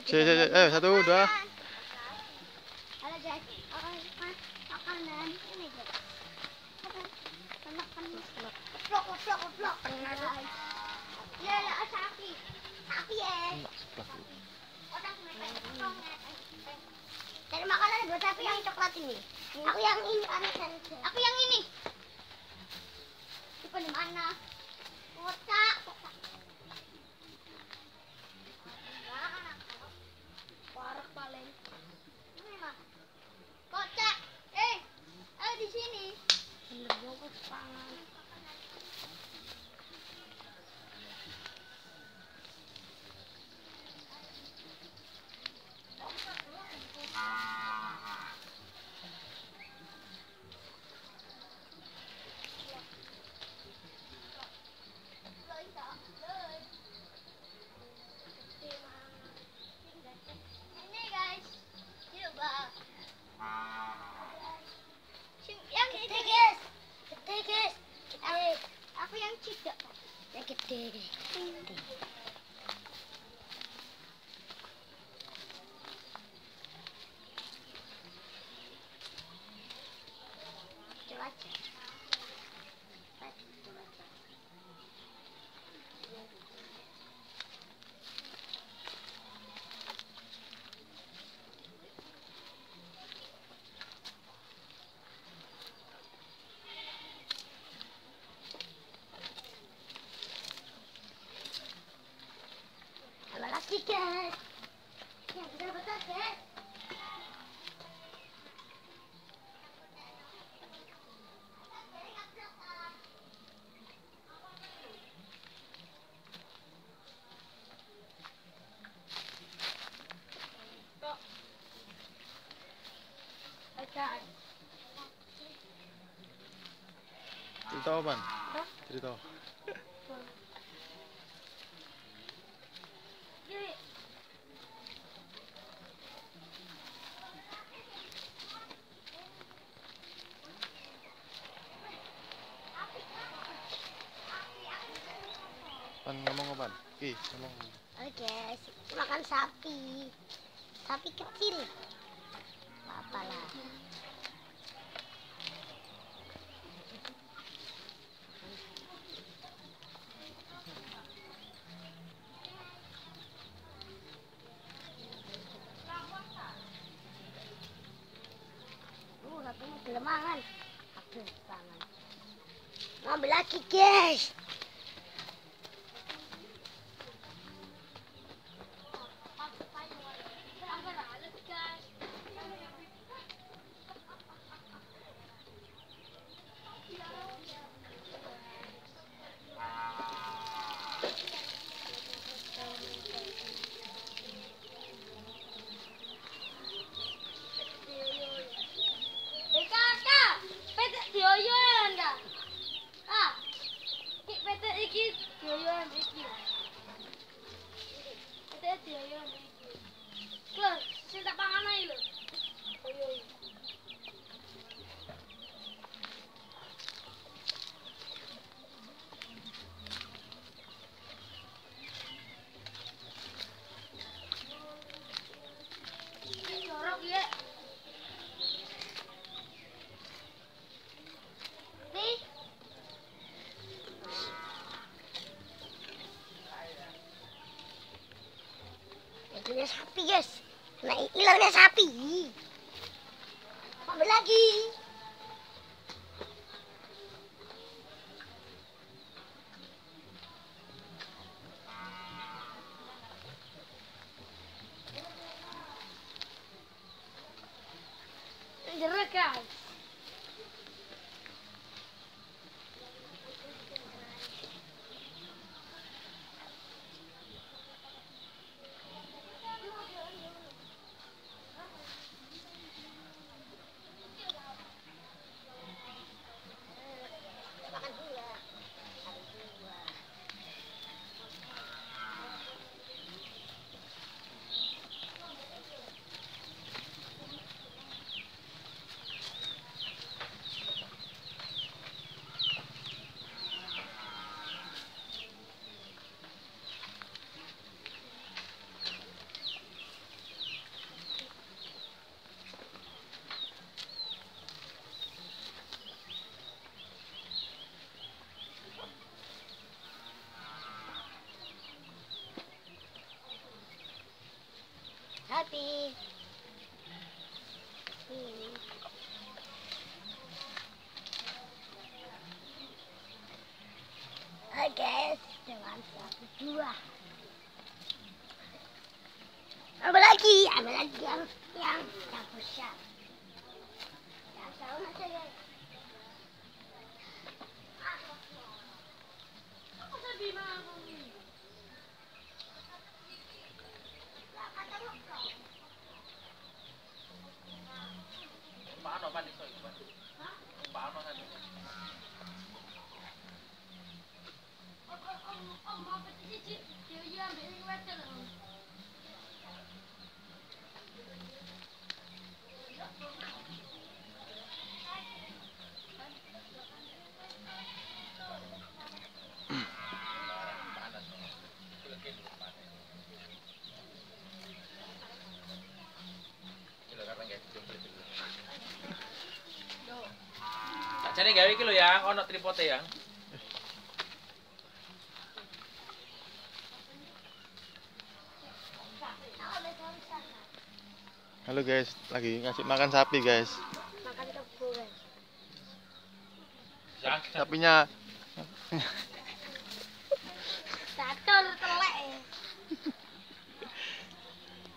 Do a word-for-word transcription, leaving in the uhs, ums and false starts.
Cek, cek, cek. Eh, satu, dua. Dari makanan buat sapi yang coklat ini. Aku yang ini, aku yang ini. Itu di mana? Kocak, kocak. Warak paling. Ini mah. Kocak. Eh, eh di sini. Bener banget pangan. Guys, yang sudah besar guys. Cerita apa? Cerita. Ngomong-ngomong, oke, ngomong. Oke, guys, makan sapi, sapi kecil. Apalah. Uh, sapinya kelemangan, aduh, tangan. Ngambil lagi, guys. Sapi guys, nah hilangnya sapi, ambil lagi. Jeruk guys. Papi. Sí. Oke, sekarang satu dua. Ambil lagi, ambil lagi yang yang yang besar. Yang sama saja. Aku sedih mah. Jadi gawe iki lho ya, ono tripote ya. Halo guys, lagi ngasih makan sapi guys. Makan kebo guys. Sapinya